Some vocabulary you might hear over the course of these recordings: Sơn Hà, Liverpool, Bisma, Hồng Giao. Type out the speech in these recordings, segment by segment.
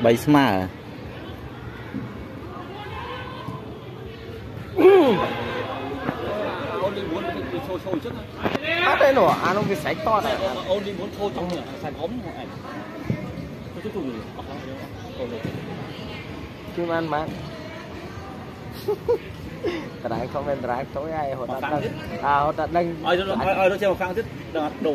Bisma, Bisma. Bisma à? Ông đi muốn cái xô xô trước thôi. Bắt đây nổ, à nó cái sạch to này. Ông đi muốn xô trong nữa, sạch ống một ảnh. Tôi cứ dùng chứ man man. Cái này không nên drive tối ai hột đặt đăng. À hột đặt đăng. Ờ nó treo khang thích đặt đổ.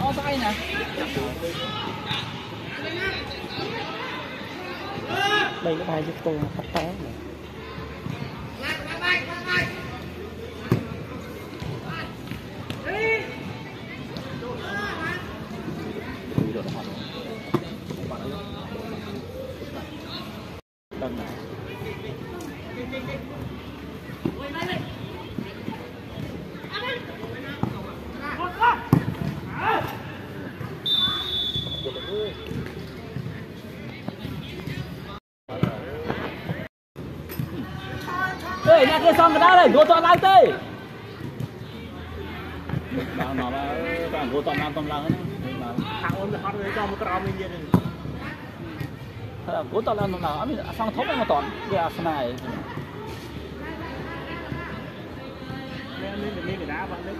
Ô tay nè. Đây cái bài giúp tôi mà phát tán này. Ê, nhà kia xong cái đá này, gỗ toàn láng tê. Nó là gỗ toàn nam toàn láng ấy. Thằng ôm là hót với cho một cái rau mình nhìn. Thật là gỗ toàn nam toàn láng, mình xong thốt lên mà toàn gà xe này. Nên để đá vào đấy.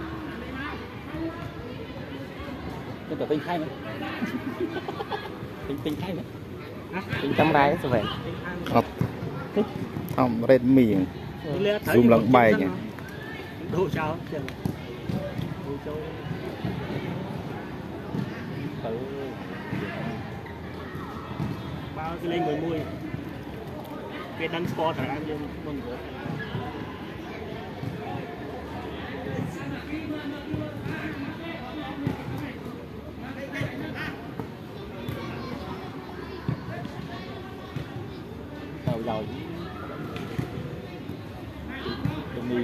Nên tỏ tình khai mình. Tình khai mình. Tình tấm rái nó sẽ về. Ngọc. Thích. Không, red mì dùng lăng bay nhỉ. Đồ cháo kìa. Đồ cháo. Bao cái lên 10. Cái đăng sport là đang mừng rồi. Tao giàu. Mì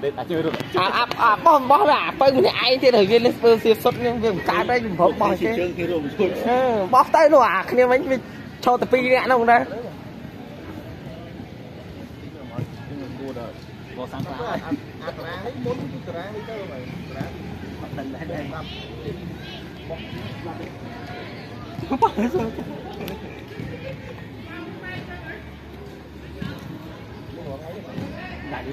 Đến ta chưa được. À bom là pưng này ai thế này viên Liverpool siết sút nhưng việc cá đây mình bóp bom chứ. Bóp tay nó à, kia mình cho tập 2 nè nó không đây. Bỏ sang ra. Muốn cái ra đi tới mày. Bắt tần lại đây. Bóp lại rồi. Lại đi.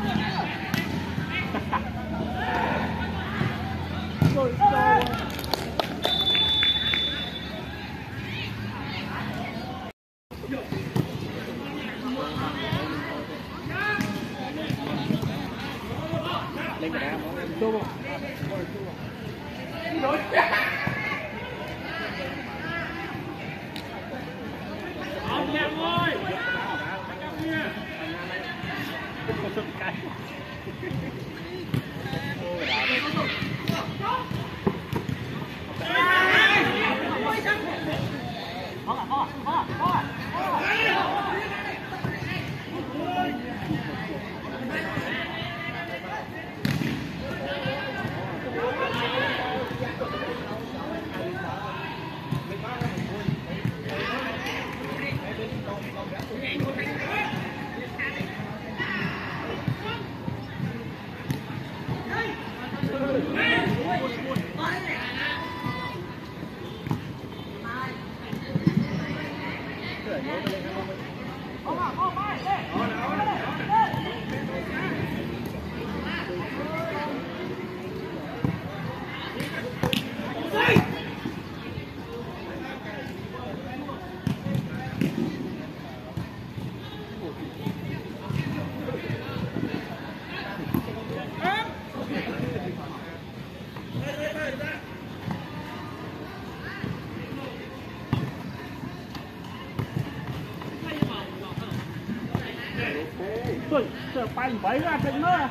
Bấy ra tính nữa.